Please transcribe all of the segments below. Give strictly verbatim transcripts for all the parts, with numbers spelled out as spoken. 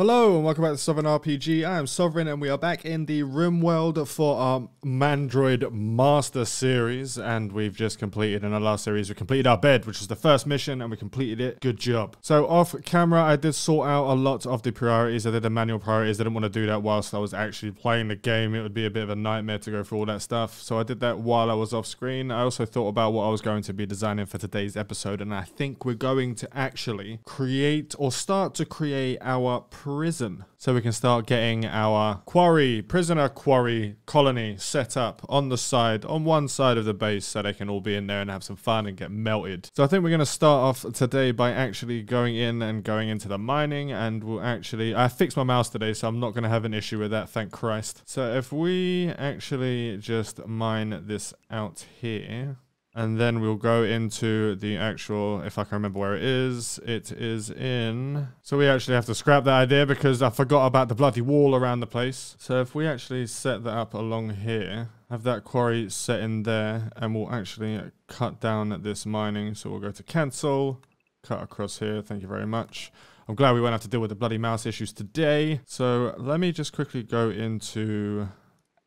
Hello and welcome back to Sovereign R P G. I am Sovereign and we are back in the RimWorld for our Mandroid Master Series, and we've just completed, in our last series, we completed our bed, which was the first mission, and we completed it. Good job. So off camera, I did sort out a lot of the priorities. I did the manual priorities. I didn't want to do that whilst I was actually playing the game. It would be a bit of a nightmare to go through all that stuff. So I did that while I was off screen. I also thought about what I was going to be designing for today's episode, and I think we're going to actually create or start to create our prison, so we can start getting our quarry, prisoner quarry colony set up on the side, on one side of the base, so they can all be in there and have some fun and get melted. So I think we're going to start off today by actually going in and going into the mining, and we'll actually, I fixed my mouse today, so I'm not going to have an issue with that, thank Christ. So if we actually just mine this out here, and then we'll go into the actual, if I can remember where it is, it is in. So we actually have to scrap that idea because I forgot about the bloody wall around the place. So if we actually set that up along here, have that quarry set in there, and we'll actually cut down at this mining. So we'll go to cancel, cut across here. Thank you very much. I'm glad we won't have to deal with the bloody mouse issues today. So let me just quickly go into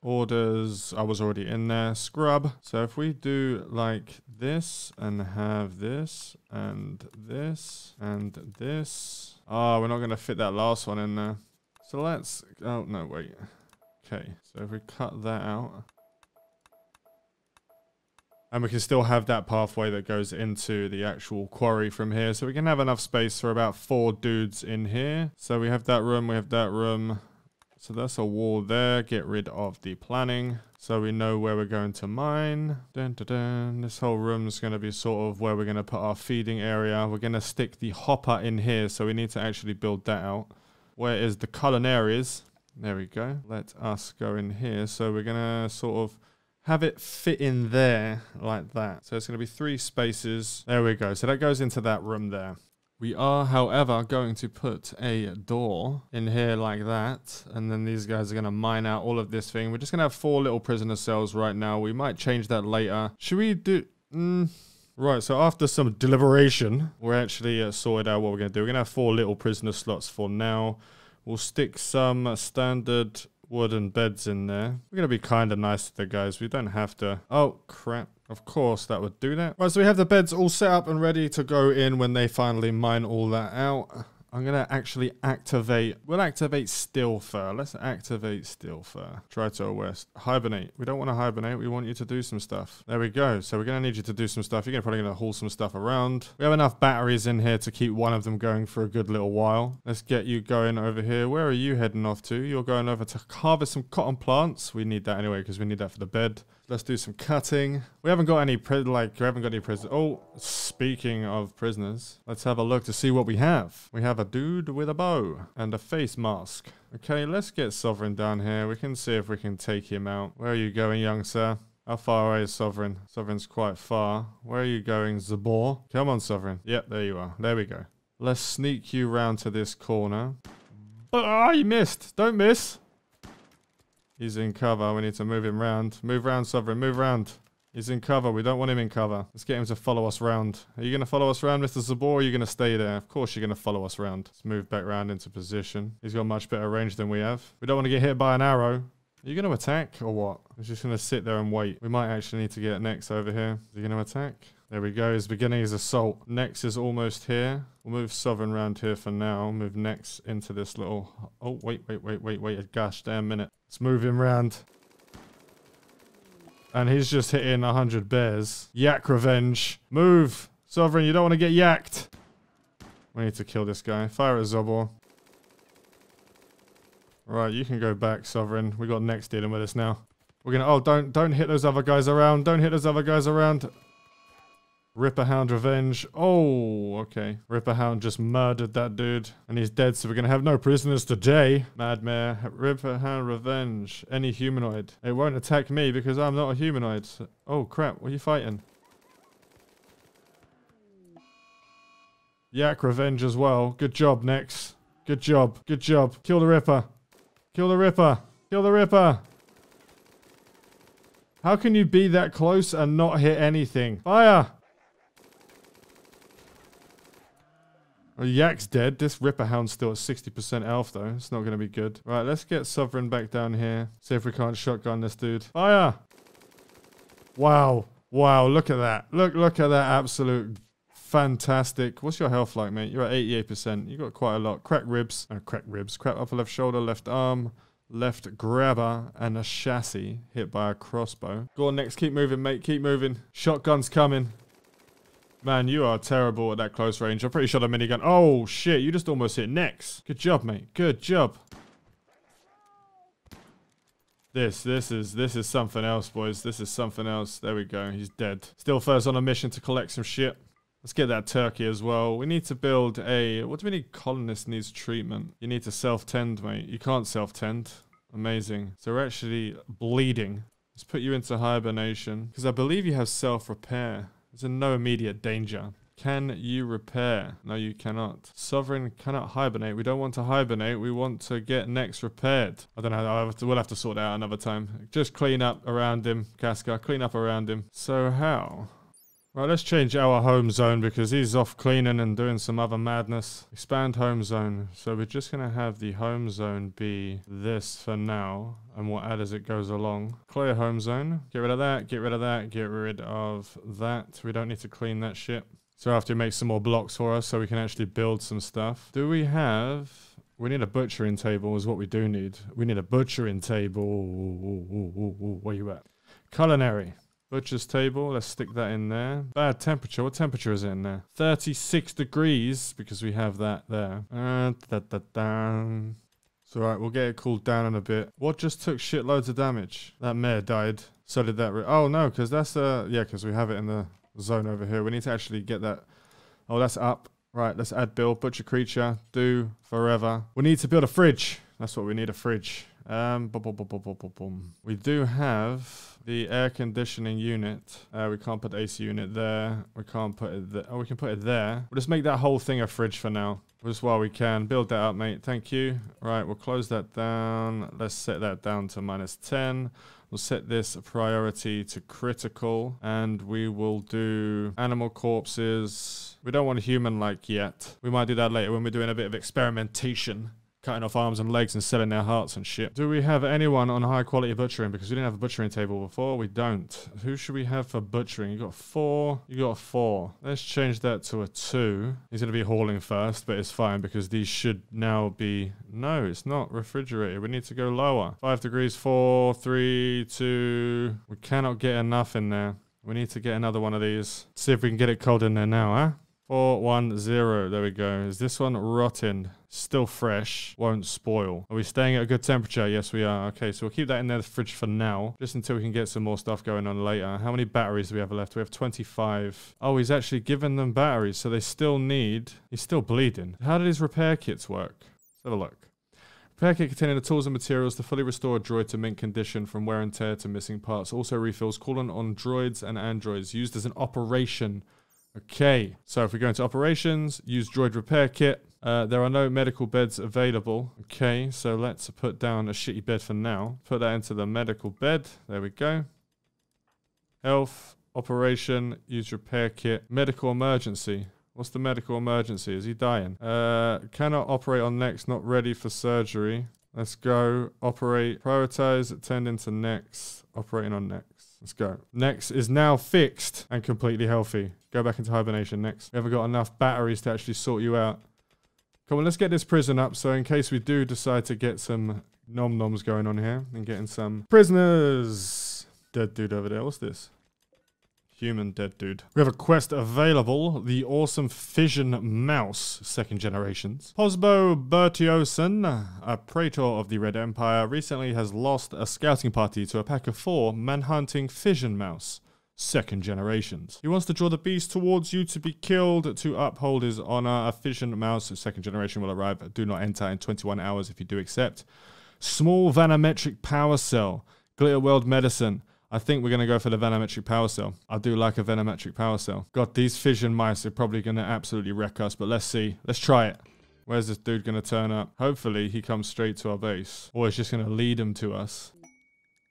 orders. I was already in there. Scrub. So if we do like this and have this and this and this. Ah, oh, we're not going to fit that last one in there. So let's... Oh, no, wait. Okay. So if we cut that out. And we can still have that pathway that goes into the actual quarry from here. So we can have enough space for about four dudes in here. So we have that room. We have that room. So that's a wall there. Get rid of the planning. So we know where we're going to mine. Dun, dun, dun. This whole room is going to be sort of where we're going to put our feeding area. We're going to stick the hopper in here. So we need to actually build that out. Where is the culinaries? There we go. Let us go in here. So we're going to sort of have it fit in there like that. So it's going to be three spaces. There we go. So that goes into that room there. We are, however, going to put a door in here like that. And then these guys are going to mine out all of this thing. We're just going to have four little prisoner cells right now. We might change that later. Should we do... Mm. Right, so after some deliberation, we're actually uh, sorted out what we're going to do. We're going to have four little prisoner slots for now. We'll stick some uh, standard wooden beds in there. We're going to be kind of nice to the guys. We don't have to... Oh, crap. Of course, that would do that. Right, so we have the beds all set up and ready to go in when they finally mine all that out. I'm going to actually activate... We'll activate Steelfur. Let's activate Steelfur. Try to arrest. Hibernate. We don't want to hibernate. We want you to do some stuff. There we go. So we're going to need you to do some stuff. You're gonna, probably going to haul some stuff around. We have enough batteries in here to keep one of them going for a good little while. Let's get you going over here. Where are you heading off to? You're going over to harvest some cotton plants. We need that anyway because we need that for the bed. Let's do some cutting. We haven't got any, like, we haven't got any prisoners. Oh, speaking of prisoners, let's have a look to see what we have. We have a dude with a bow and a face mask. Okay, let's get Sovereign down here. We can see if we can take him out. Where are you going, young sir? How far away is Sovereign? Sovereign's quite far. Where are you going, Zabor? Come on, Sovereign. Yep, there you are. There we go. Let's sneak you round to this corner. Ah, oh, you missed. Don't miss. He's in cover. We need to move him round. Move round, Sovereign. Move round. He's in cover. We don't want him in cover. Let's get him to follow us round. Are you going to follow us round, Mister Zabor, or are you going to stay there? Of course you're going to follow us round. Let's move back round into position. He's got much better range than we have. We don't want to get hit by an arrow. Are you going to attack or what? He's just going to sit there and wait. We might actually need to get Nex over here. Is he going to attack? There we go. He's beginning his assault. Nex is almost here. We'll move Sovereign round here for now. Move Nex into this little... Oh, wait, wait, wait, wait, wait. A gosh damn minute. Let's move him round. And he's just hitting one hundred bears. Yak revenge. Move. Sovereign, you don't want to get yacked. We need to kill this guy. Fire at Zabor. Right, you can go back, Sovereign. We got Nex dealing with us now. We're going to... Oh, don't, don't hit those other guys around. Don't hit those other guys around. Ripper hound revenge. Oh, okay. Ripper hound just murdered that dude. And he's dead, so we're going to have no prisoners today. Madmare. Ripper hound revenge. Any humanoid. It won't attack me because I'm not a humanoid. Oh, crap. What are you fighting? Yak revenge as well. Good job, Nex. Good job. Good job. Kill the Ripper. Kill the Ripper. Kill the Ripper. How can you be that close and not hit anything? Fire! Oh, Yak's dead. This Ripper hound's still at sixty percent health, though. It's not going to be good. Right, let's get Sovereign back down here. See if we can't shotgun this dude. Fire! Wow. Wow, look at that. Look, look at that absolute... fantastic. What's your health like, mate? You're at eighty-eight percent. You got quite a lot. Crack ribs. Oh, crack ribs. Crack upper left shoulder, left arm, left grabber, and a chassis hit by a crossbow. Go on, Nex. Keep moving, mate. Keep moving. Shotgun's coming. Man, you are terrible at that close range. I'm pretty sure the minigun. Oh, shit. You just almost hit Nex. Good job, mate. Good job. This, this is, this is something else, boys. This is something else. There we go. He's dead. Steelfur's on a mission to collect some shit. Let's get that turkey as well. We need to build a... What do we need? Colonist needs treatment. You need to self-tend, mate. You can't self-tend. Amazing. So we're actually bleeding. Let's put you into hibernation. Because I believe you have self-repair. There's in no immediate danger. Can you repair? No, you cannot. Sovereign cannot hibernate. We don't want to hibernate. We want to get Nex repaired. I don't know. I'll have to, we'll have to sort that out another time. Just clean up around him, Casca. Clean up around him. So how... Right, let's change our home zone because he's off cleaning and doing some other madness. Expand home zone. So we're just going to have the home zone be this for now. And we'll add as it goes along. Clear home zone. Get rid of that, get rid of that, get rid of that. We don't need to clean that shit. So after he makes some more blocks for us so we can actually build some stuff. Do we have... We need a butchering table is what we do need. We need a butchering table. Ooh, ooh, ooh, ooh, ooh. Where you at? Culinary. Butcher's table, let's stick that in there. Bad temperature, what temperature is it in there? thirty-six degrees, because we have that there. Uh, da, da, da. So right, we'll get it cooled down in a bit. What just took shitloads of damage? That mare died, so did that... Oh no, because that's... Uh, yeah, because we have it in the zone over here. We need to actually get that... Oh, that's up. Right, let's add build, butcher creature, do forever. We need to build a fridge. That's what we need, a fridge. Um, boom, boom, boom, boom, boom, boom, boom. We do have the air conditioning unit. Uh, we can't put the A C unit there. We can't put it there. Oh, we can put it there. We'll just make that whole thing a fridge for now. Just while we can. Build that up, mate. Thank you. Right, we'll close that down. Let's set that down to minus ten. We'll set this priority to critical. And we will do animal corpses. We don't want a human-like yet. We might do that later when we're doing a bit of experimentation. Cutting off arms and legs and selling their hearts and shit. Do we have anyone on high quality butchering? Because we didn't have a butchering table before. We don't. Who should we have for butchering? You got four. You got four. Let's change that to a two. He's going to be hauling first, but it's fine because these should now be... No, it's not refrigerated. We need to go lower. Five degrees, four, three, two. We cannot get enough in there. We need to get another one of these. Let's see if we can get it cold in there now, huh? four one zero. There we go. Is this one rotten? Still fresh. Won't spoil. Are we staying at a good temperature? Yes, we are. Okay, so we'll keep that in there, the fridge for now. Just until we can get some more stuff going on later. How many batteries do we have left? We have twenty-five. Oh, he's actually given them batteries. So they still need... He's still bleeding. How did his repair kits work? Let's have a look. Repair kit containing the tools and materials to fully restore a droid to mint condition from wear and tear to missing parts. Also refills coolant on droids and androids. Used as an operation... Okay, so if we go into operations, use droid repair kit. Uh, there are no medical beds available. Okay, so let's put down a shitty bed for now. Put that into the medical bed. There we go. Health, operation, use repair kit. Medical emergency. What's the medical emergency? Is he dying? Uh, cannot operate on Nex, not ready for surgery. Let's go. Operate. Prioritize, attend into Nex. Operating on Nex. Let's go. Nex is now fixed and completely healthy. Go back into hibernation, Nex. We haven't got enough batteries to actually sort you out. Come on, let's get this prison up. So in case we do decide to get some nom-noms going on here and getting some prisoners. Dead dude over there. What's this? Human dead dude. We have a quest available. The awesome fission mouse, second generations. Posbo Bertiosen, a praetor of the Red Empire, recently has lost a scouting party to a pack of four manhunting fission mouse, second generations. He wants to draw the beast towards you to be killed to uphold his honor. A fission mouse, second generation, will arrive. Do not enter in twenty-one hours if you do accept. Small vanometric power cell. Glitter world medicine. I think we're going to go for the venometric power cell. I do like a venometric power cell. God, these fission mice are probably going to absolutely wreck us, but let's see. Let's try it. Where's this dude going to turn up? Hopefully, he comes straight to our base. Or he's just going to lead him to us.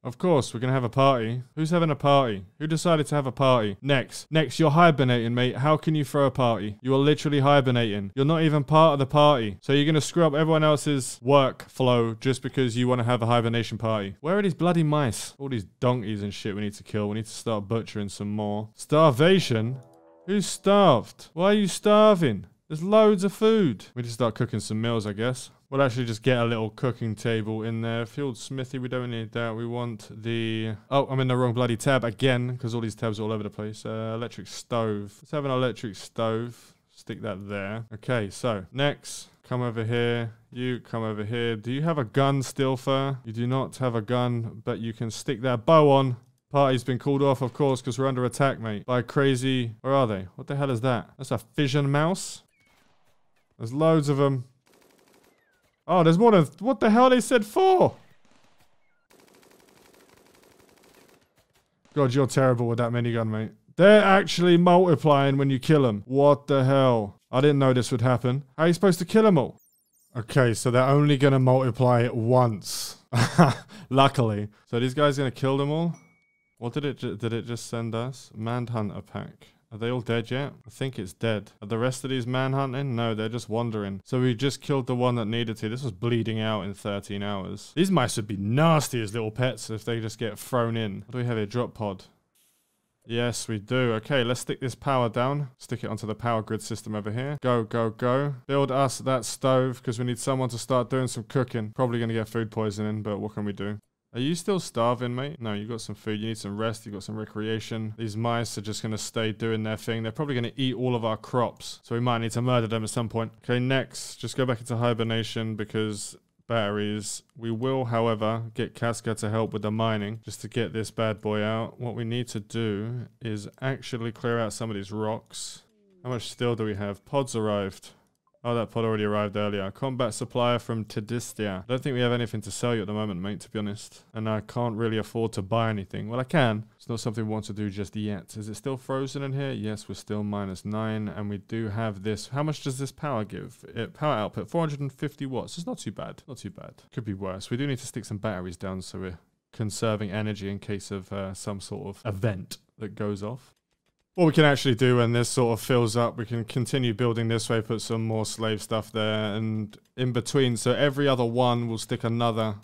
Of course, we're gonna have a party. Who's having a party? Who decided to have a party? Nex. Nex, you're hibernating, mate. How can you throw a party? You are literally hibernating. You're not even part of the party. So you're gonna screw up everyone else's workflow just because you want to have a hibernation party. Where are these bloody mice? All these donkeys and shit we need to kill. We need to start butchering some more. Starvation? Who's starved? Why are you starving? There's loads of food. We need to start cooking some meals, I guess. We'll actually just get a little cooking table in there. Field smithy, we don't need that. We want the... Oh, I'm in the wrong bloody tab again, because all these tabs are all over the place. Uh, electric stove. Let's have an electric stove. Stick that there. Okay, so next, come over here. You come over here. Do you have a gun, Steelfur? You do not have a gun, but you can stick that bow on. Party's been called off, of course, because we're under attack, mate. By crazy... Where are they? What the hell is that? That's a fission mouse. There's loads of them. Oh, there's more than... What the hell they said four? God, you're terrible with that minigun, mate. They're actually multiplying when you kill them. What the hell? I didn't know this would happen. How are you supposed to kill them all? Okay, so they're only going to multiply it once. Luckily. So these guys going to kill them all? What did it, did it just send us? Manhunter pack. Are they all dead yet? I think it's dead. Are the rest of these manhunting? No, they're just wandering. So we just killed the one that needed to. This was bleeding out in thirteen hours. These mice would be nasty as little pets if they just get thrown in. What do we have here? Drop pod. Yes, we do. Okay, let's stick this power down. Stick it onto the power grid system over here. Go, go, go. Build us that stove because we need someone to start doing some cooking. Probably going to get food poisoning, but what can we do? Are you still starving, mate? No, you've got some food. You need some rest. You've got some recreation. These mice are just going to stay doing their thing. They're probably going to eat all of our crops. So we might need to murder them at some point. Okay, next, just go back into hibernation because batteries. We will, however, get Casca to help with the mining just to get this bad boy out. What we need to do is actually clear out some of these rocks. How much steel do we have? Pods arrived. Oh, that pod already arrived earlier. Combat supplier from Tadistia. I don't think we have anything to sell you at the moment, mate, to be honest. And I can't really afford to buy anything. Well, I can. It's not something we want to do just yet. Is it still frozen in here? Yes, we're still minus nine. And we do have this. How much does this power give? It, power output, four hundred fifty watts. It's not too bad. Not too bad. Could be worse. We do need to stick some batteries down so we're conserving energy in case of uh, some sort of event that goes off. What we can actually do when this sort of fills up, we can continue building this way, put some more slave stuff there and in between. So every other one will stick another.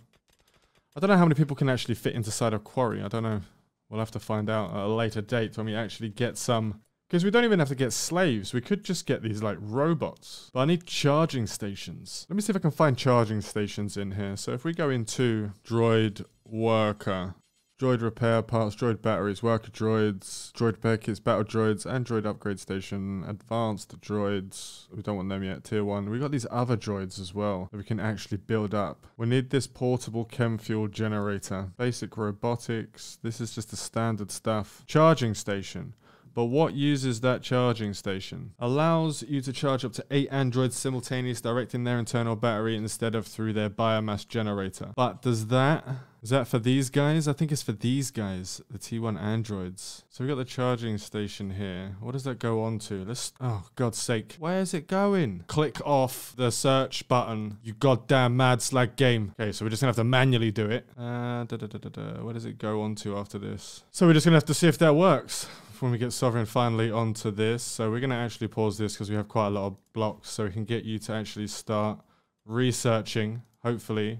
I don't know how many people can actually fit inside a quarry. I don't know. We'll have to find out at a later date when we actually get some. Because we don't even have to get slaves. We could just get these like robots. But I need charging stations. Let me see if I can find charging stations in here. So if we go into droid worker. Droid repair parts, droid batteries, worker droids, droid repair kits, battle droids, and droid upgrade station, advanced droids. We don't want them yet, tier one. We got these other droids as well that we can actually build up. We need this portable chem fuel generator, basic robotics. This is just the standard stuff. Charging station. But what uses that charging station? Allows you to charge up to eight androids simultaneously directing their internal battery instead of through their biomass generator. But does that... Is that for these guys? I think it's for these guys, the T one androids. So we got the charging station here. What does that go on to? Let's... Oh, God's sake. Where is it going? Click off the search button. You goddamn mad slag game. Okay, so we're just gonna have to manually do it. Uh, da, da, da, da, da. Where does it go on to after this? So we're just gonna have to see if that works. When we get Sovereign finally onto this. So we're going to actually pause this because we have quite a lot of blocks. So we can get you to actually start researching, hopefully,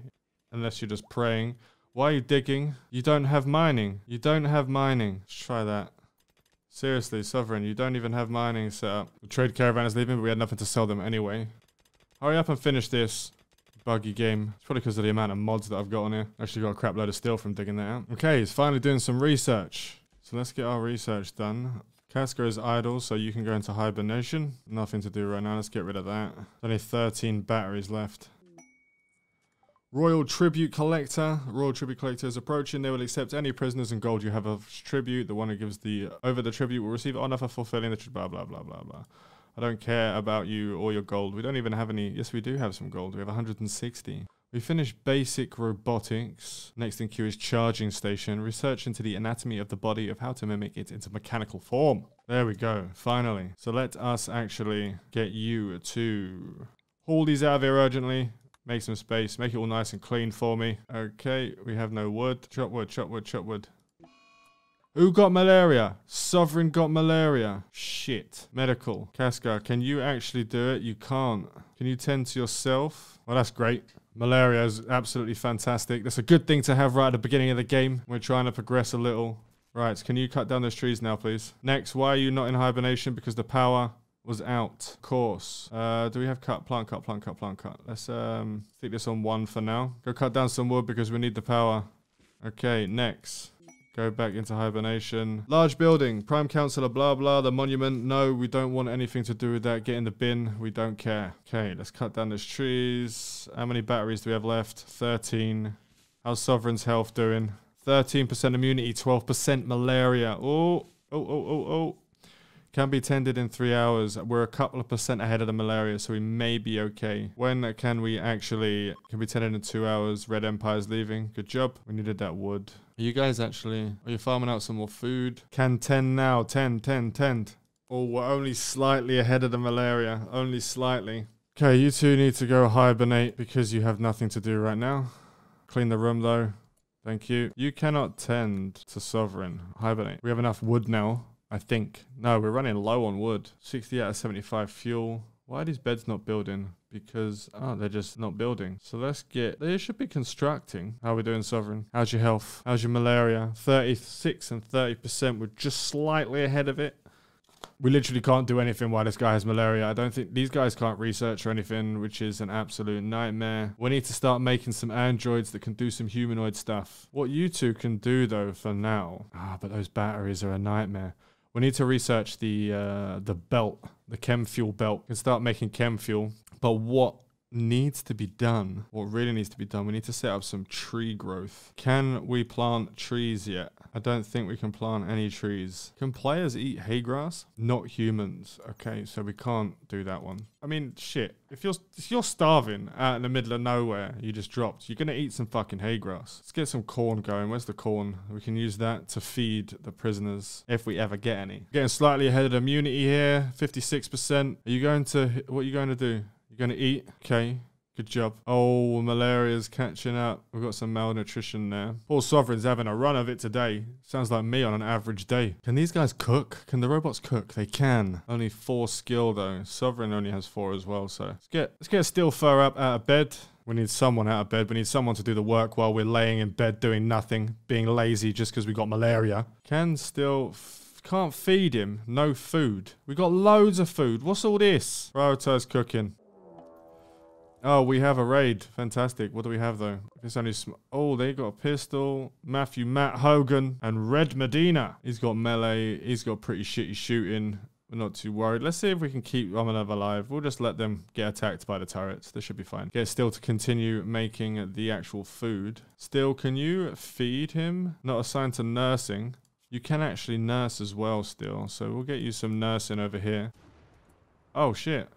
unless you're just praying. Why are you digging? You don't have mining. You don't have mining. Let's try that. Seriously, Sovereign, you don't even have mining set up. The trade caravan is leaving, but we had nothing to sell them anyway. Hurry up and finish this. Buggy game. It's probably because of the amount of mods that I've got on here. Actually got a crap load of steel from digging that out. Okay, he's finally doing some research. So let's get our research done. Casca is idle, so you can go into hibernation. Nothing to do right now. Let's get rid of that. There's only thirteen batteries left. Royal Tribute Collector. Royal Tribute Collector is approaching. They will accept any prisoners and gold you have of tribute. The one who gives the over the tribute will receive honor for fulfilling the tribute. Blah, blah, blah, blah, blah. I don't care about you or your gold. We don't even have any. Yes, we do have some gold. We have one hundred sixty. We finished basic robotics. Next in queue is charging station. Research into the anatomy of the body of how to mimic it into mechanical form. There we go, finally. So let us actually get you to haul these out of here urgently. Make some space. Make it all nice and clean for me. Okay, we have no wood. Chop wood, chop wood, chop wood. Who got malaria? Sovereign got malaria. Shit. Medical. Casca, can you actually do it? You can't. Can you tend to yourself? Well, that's great. Malaria is absolutely fantastic. That's a good thing to have right at the beginning of the game. We're trying to progress a little. Right, can you cut down those trees now, please? Next, why are you not in hibernation? Because the power was out. Of course. Uh, do we have cut, plant, cut, plant, cut, plant, cut? Let's um, stick this on one for now. Go cut down some wood because we need the power. Okay, next. Go back into hibernation. Large building, prime councillor, blah, blah, the monument. No, we don't want anything to do with that. Get in the bin. We don't care. Okay, let's cut down those trees. How many batteries do we have left? thirteen. How's Sovereign's health doing? thirteen percent immunity, twelve percent malaria. Oh, oh, oh, oh, oh. Can be tended in three hours. We're a couple of percent ahead of the malaria, so we may be okay. When can we actually... Can be tended in two hours. Red Empire's leaving. Good job. We needed that wood. Are you guys actually... Are you farming out some more food? Can ten now. ten, ten, ten. Oh, we're only slightly ahead of the malaria. Only slightly. Okay, you two need to go hibernate because you have nothing to do right now. Clean the room, though. Thank you. You cannot tend to Sovereign. Hibernate. We have enough wood now, I think. No, we're running low on wood. sixty out of seventy-five fuel. Why are these beds not building? Because, oh, they're just not building. So let's get... They should be constructing. How are we doing, Sovereign? How's your health? How's your malaria? thirty-six and thirty percent. We're just slightly ahead of it. We literally can't do anything while this guy has malaria. I don't think... These guys can't research or anything, which is an absolute nightmare. We need to start making some androids that can do some humanoid stuff. What you two can do, though, for now... Ah, but those batteries are a nightmare. We need to research the uh, the belt, the chem fuel belt. We can start making chem fuel. But what needs to be done, what really needs to be done, we need to set up some tree growth. Can we plant trees yet? I don't think we can plant any trees. Can players eat hay grass? Not humans. Okay, so we can't do that one. I mean, shit. If you're, if you're starving out in the middle of nowhere, you just dropped, you're going to eat some fucking hay grass. Let's get some corn going. Where's the corn? We can use that to feed the prisoners if we ever get any. Getting slightly ahead of immunity here. fifty-six percent. Are you going to... What are you going to do? Gonna eat. Okay, good job. Oh, malaria's catching up. We've got some malnutrition there. Poor Sovereign's having a run of it today. Sounds like me on an average day. Can these guys cook? Can the robots cook? They can. Only four skill though. Sovereign only has four as well. So let's get let's get Steelfur up out of bed. We need someone out of bed. We need someone to do the work while we're laying in bed doing nothing, being lazy just because we got malaria. Can still. Can't feed him. No food. We got loads of food. What's all this? Prioritize cooking. Oh, we have a raid. Fantastic. What do we have, though? It's only sm Oh, they got a pistol. Matthew Matt Hogan and Red Medina. He's got melee. He's got pretty shitty shooting. We're not too worried. Let's see if we can keep Romanov alive. We'll just let them get attacked by the turrets. This should be fine. Get Steel to continue making the actual food. Steel, can you feed him? Not assigned to nursing. You can actually nurse as well, Steel. So we'll get you some nursing over here. Oh, shit.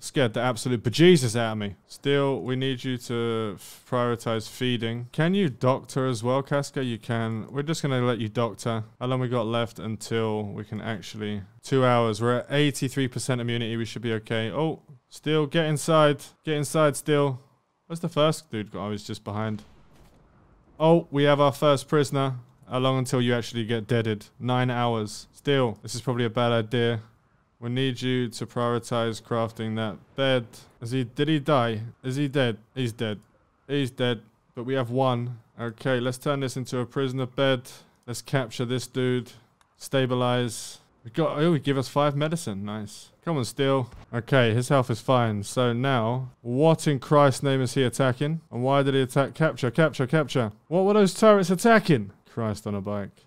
Scared the absolute bejesus out of me. Still, we need you to prioritize feeding. Can you doctor as well, Casca? You can. We're just going to let you doctor. How long we got left until we can actually... Two hours. We're at eighty-three percent immunity. We should be okay. Oh, Still, get inside. Get inside, Still. Where's the first dude? I was just behind. Oh, we have our first prisoner. How long until you actually get deaded? Nine hours. Still, this is probably a bad idea. We need you to prioritize crafting that bed. Is he, did he die? Is he dead? He's dead. He's dead. But we have one. Okay, let's turn this into a prisoner bed. Let's capture this dude. Stabilize. We got, oh, he gave us five medicine. Nice. Come on, Steel. Okay, his health is fine. So now, what in Christ's name is he attacking? And why did he attack? Capture, capture, capture. What were those turrets attacking? Christ on a bike.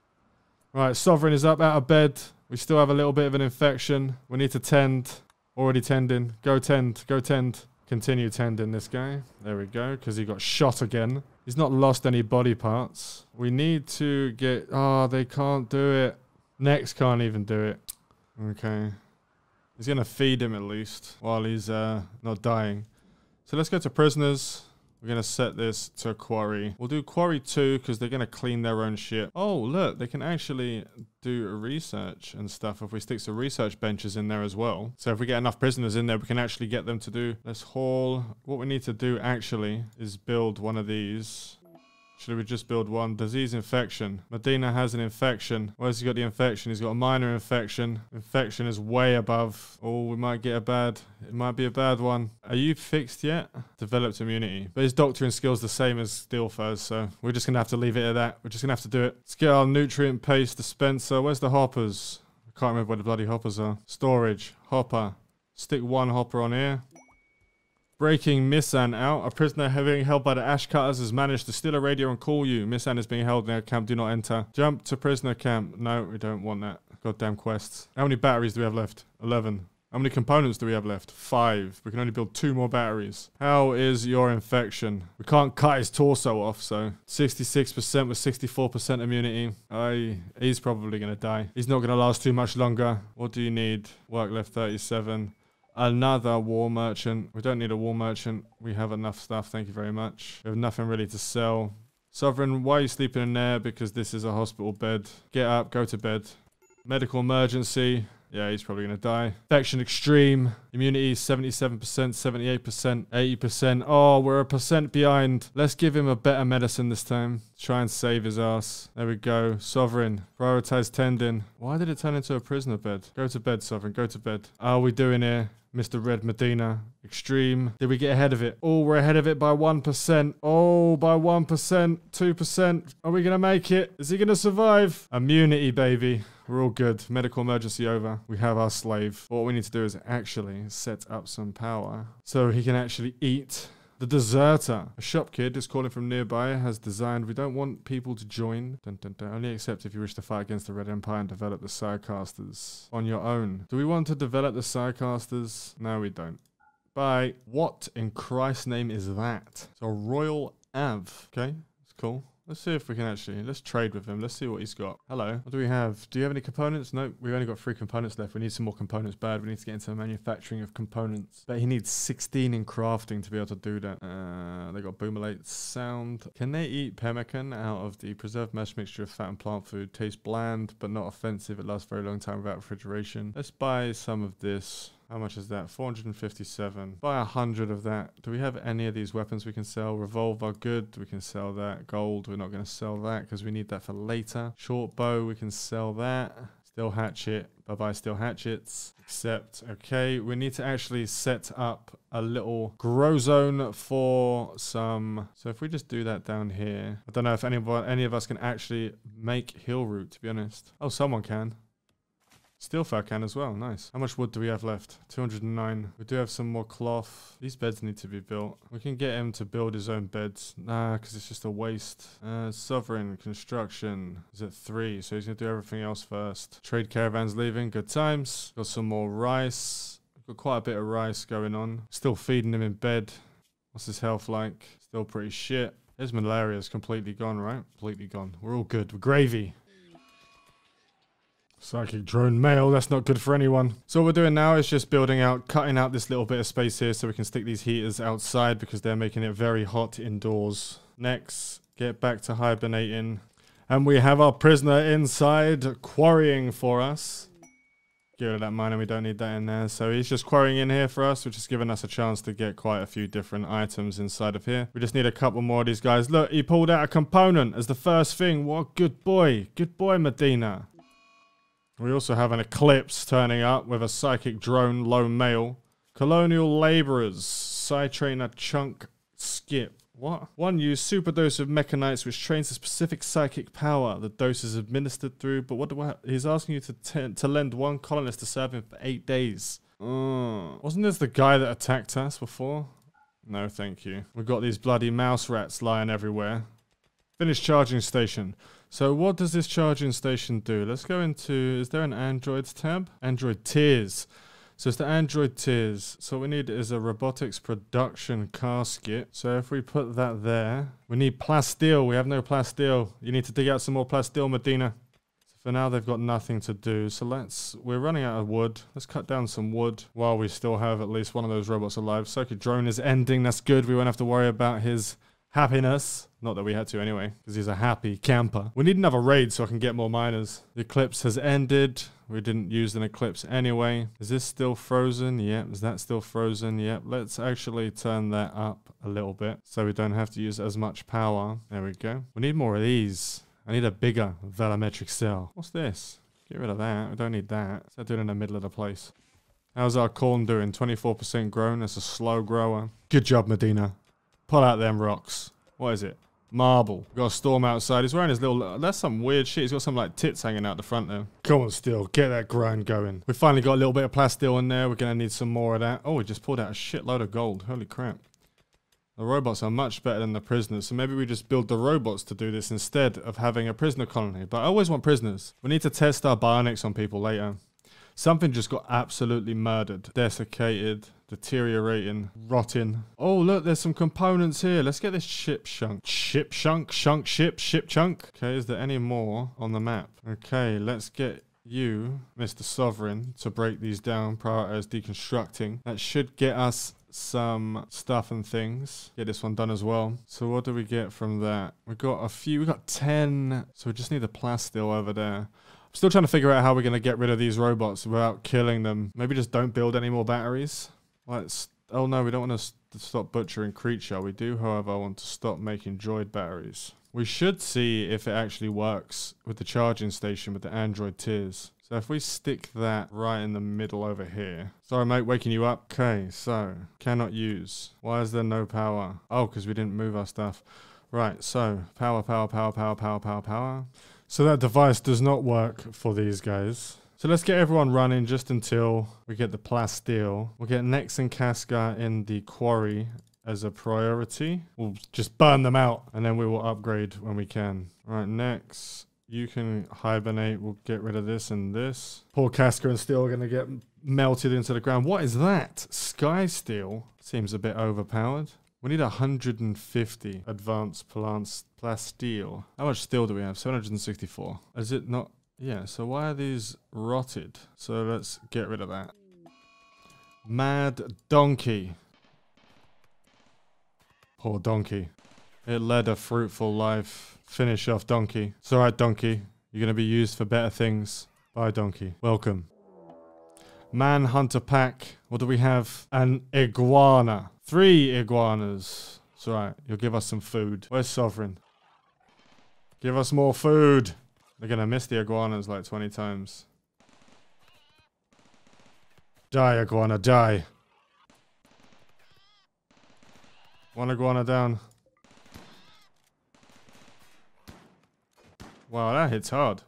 Right, Sovereign is up out of bed. We still have a little bit of an infection. We need to tend. Already tending. Go tend. Go tend. Continue tending this guy. There we go. Because he got shot again. He's not lost any body parts. We need to get... Oh, they can't do it. Nex can't even do it. Okay. He's going to feed him at least while he's uh, not dying. So let's go to prisoners. We're going to set this to quarry. We'll do quarry two because they're going to clean their own shit. Oh, look, they can actually do research and stuff if we stick some research benches in there as well. So if we get enough prisoners in there, we can actually get them to do this haul. What we need to do actually is build one of these. Should we just build one? Disease infection. Medina has an infection. Where's he got the infection? He's got a minor infection. Infection is way above. Oh, we might get a bad. It might be a bad one. Are you fixed yet? Developed immunity. But his doctoring skill's the same as Steelfur's, so we're just going to have to leave it at that. We're just going to have to do it. Let's get our nutrient paste dispenser. Where's the hoppers? I can't remember where the bloody hoppers are. Storage. Hopper. Stick one hopper on here. Breaking Miss Anne out. A prisoner being held by the Ash Cutters has managed to steal a radio and call you. Miss Anne is being held in her camp. Do not enter. Jump to prisoner camp. No, we don't want that. Goddamn quests. How many batteries do we have left? eleven. How many components do we have left? Five. We can only build two more batteries. How is your infection? We can't cut his torso off, so sixty-six percent with sixty-four percent immunity. I, he's probably going to die. He's not going to last too much longer. What do you need? Work left thirty-seven. Another war merchant. We don't need a war merchant. We have enough stuff. Thank you very much. We have nothing really to sell. Sovereign, why are you sleeping in there? Because this is a hospital bed. Get up, go to bed. Medical emergency. Yeah, he's probably going to die. Infection extreme. Immunity seventy-seven percent, seventy-eight percent, eighty percent. Oh, we're a percent behind. Let's give him a better medicine this time. Try and save his ass. There we go. Sovereign. Prioritize tendon. Why did it turn into a prisoner bed? Go to bed, Sovereign. Go to bed. How are we doing here? Mister Red Medina. Extreme. Did we get ahead of it? Oh, we're ahead of it by one percent. Oh, by one percent. two percent. Are we going to make it? Is he going to survive? Immunity, baby. We're all good. Medical emergency over. We have our slave. What we need to do is actually set up some power so he can actually eat. The deserter. A shop kid is calling from nearby has designed. We don't want people to join. Dun, dun, dun. Only accept if you wish to fight against the Red Empire and develop the Psycasters on your own. Do we want to develop the Psycasters? No, we don't. Bye. What in Christ's name is that? It's a Royal Av. Okay, it's cool. Let's see if we can actually, let's trade with him. Let's see what he's got. Hello. What do we have? Do you have any components? Nope. We've only got three components left. We need some more components bad. We need to get into the manufacturing of components. But he needs sixteen in crafting to be able to do that. Uh, they got boomerlate sound. Can they eat pemmican out of the preserved mesh mixture of fat and plant food? Tastes bland, but not offensive. It lasts a very long time without refrigeration. Let's buy some of this. How much is that? four hundred fifty-seven. Buy one hundred of that. Do we have any of these weapons we can sell? Revolver, good. We can sell that. Gold, we're not going to sell that because we need that for later. Short bow, we can sell that. Steel hatchet. Bye-bye, steel hatchets. Accept. Okay, we need to actually set up a little grow zone for some. So if we just do that down here. I don't know if any of, any of us can actually make hill root, to be honest. Oh, someone can. Steelfur can as well, nice. How much wood do we have left? two hundred nine. We do have some more cloth. These beds need to be built. We can get him to build his own beds. Nah, because it's just a waste. Uh, Sovereign, construction is at three, so he's going to do everything else first. Trade caravans leaving, good times. Got some more rice. Got quite a bit of rice going on. Still feeding him in bed. What's his health like? Still pretty shit. His malaria is completely gone, right? Completely gone. We're all good. We're gravy. Psychic drone mail, that's not good for anyone. So what we're doing now is just building out, cutting out this little bit of space here so we can stick these heaters outside because they're making it very hot indoors. Next, get back to hibernating. And we have our prisoner inside quarrying for us. Get rid of that miner, we don't need that in there. So he's just quarrying in here for us, which has given us a chance to get quite a few different items inside of here. We just need a couple more of these guys. Look, he pulled out a component as the first thing. What a good boy. Good boy, Medina. We also have an eclipse turning up with a psychic drone, low mail. Colonial laborers, side trainer, chunk, skip. What? One use super dose of mechanites, which trains a specific psychic power. The dose is administered through, but what do I? He's asking you to t to lend one colonist to serve him for eight days. Uh, wasn't this the guy that attacked us before? No, thank you. We've got these bloody mouse rats lying everywhere. Finished charging station. So what does this charging station do? Let's go into, is there an Androids tab? Android tiers. So it's the Android tiers. So what we need is a robotics production casket. So if we put that there, we need plasteel. We have no plasteel. You need to dig out some more plasteel, Medina. It's For now, they've got nothing to do, so let's... We're running out of wood. Let's cut down some wood while we still have at least one of those robots alive. Circuit drone is ending. That's good. We won't have to worry about his happiness. Not that we had to anyway, because he's a happy camper. We need another raid so I can get more miners. The eclipse has ended. We didn't use an eclipse anyway. Is this still frozen? Yep. Is that still frozen? Yep. Let's actually turn that up a little bit so we don't have to use as much power. There we go. We need more of these. I need a bigger volumetric cell. What's this? Get rid of that. I don't need that. Let's do it in the middle of the place. How's our corn doing? twenty-four percent grown. That's a slow grower. Good job, Medina. Pull out them rocks. What is it? Marble. We've got a storm outside. He's wearing his little... That's some weird shit. He's got some, like, tits hanging out the front there. Come on, Steel. Get that grind going. We finally got a little bit of plasteel in there. We're going to need some more of that. Oh, we just pulled out a shitload of gold. Holy crap. The robots are much better than the prisoners, so maybe we just build the robots to do this instead of having a prisoner colony. But I always want prisoners. We need to test our bionics on people later. Something just got absolutely murdered. Desiccated, deteriorating, rotten. Oh, look, there's some components here. Let's get this ship shunk. Ship shunk, shunk, ship, ship chunk. Okay, is there any more on the map? Okay, let's get... you, Mister Sovereign, to break these down prior to deconstructing. That should get us some stuff and things. Get this one done as well. So what do we get from that? We got a few. We got ten. So we just need the plasteel over there. I'm still trying to figure out how we're going to get rid of these robots without killing them. Maybe just don't build any more batteries. Let's... Oh, no, we don't want to st stop butchering creature. We do, however, want to stop making droid batteries. We should see if it actually works with the charging station with the Android tiers. So if we stick that right in the middle over here. Sorry, mate, waking you up. Okay, so cannot use. Why is there no power? Oh, because we didn't move our stuff. Right, so power, power, power, power, power, power, power. So that device does not work for these guys. So let's get everyone running just until we get the plasteel. We'll get Nex and Casca in the quarry as a priority. We'll just burn them out and then we will upgrade when we can. All right, Nex, you can hibernate. We'll get rid of this and this. Poor Casca and Steel are going to get melted into the ground. What is that? Sky Steel seems a bit overpowered. We need one hundred fifty advanced plants plasteel. How much steel do we have? seven hundred sixty-four. Is it not? Yeah, so why are these rotted? So let's get rid of that. Mad Donkey. Poor donkey. It led a fruitful life. Finish off donkey. It's all right, donkey. You're going to be used for better things. Bye, donkey. Welcome. Manhunter pack. What do we have? An iguana. Three iguanas. It's all right. You'll give us some food. Where's Sovereign? Give us more food. They're going to miss the iguanas like twenty times. Die, iguana, die. One iguana down. Wow, that hits hard.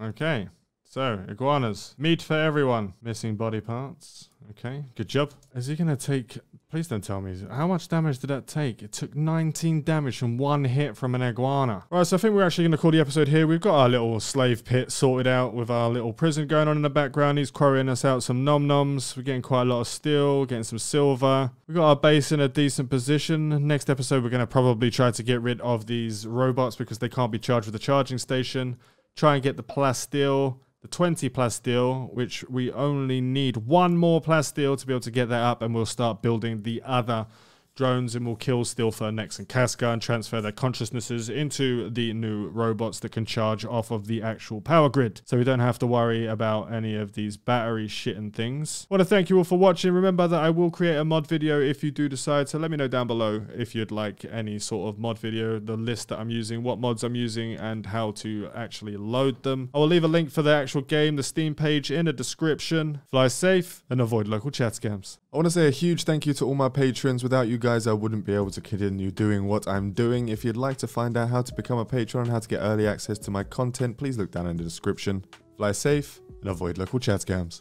Okay. So, iguanas. Meat for everyone. Missing body parts. Okay, good job. Is he going to take... Please don't tell me. How much damage did that take? It took nineteen damage from one hit from an iguana. All right, so I think we're actually going to call the episode here. We've got our little slave pit sorted out with our little prison going on in the background. He's quarrying us out some nom-noms. We're getting quite a lot of steel, getting some silver. We've got our base in a decent position. Next episode, we're going to probably try to get rid of these robots because they can't be charged with the charging station. Try and get the plasteel. The twenty plasteel, which we only need one more plasteel to be able to get that up, and we'll start building the other drones and we'll kill Steelfur, Nex and Casca and transfer their consciousnesses into the new robots that can charge off of the actual power grid. So we don't have to worry about any of these battery shit and things. I want to thank you all for watching. Remember that I will create a mod video if you do decide. So let me know down below if you'd like any sort of mod video, the list that I'm using, what mods I'm using and how to actually load them. I will leave a link for the actual game, the Steam page in the description. Fly safe and avoid local chat scams. I want to say a huge thank you to all my patrons. Without you guys, I wouldn't be able to continue doing what I'm doing. If you'd like to find out how to become a patron and how to get early access to my content, please look down in the description. Fly safe and avoid local chat scams.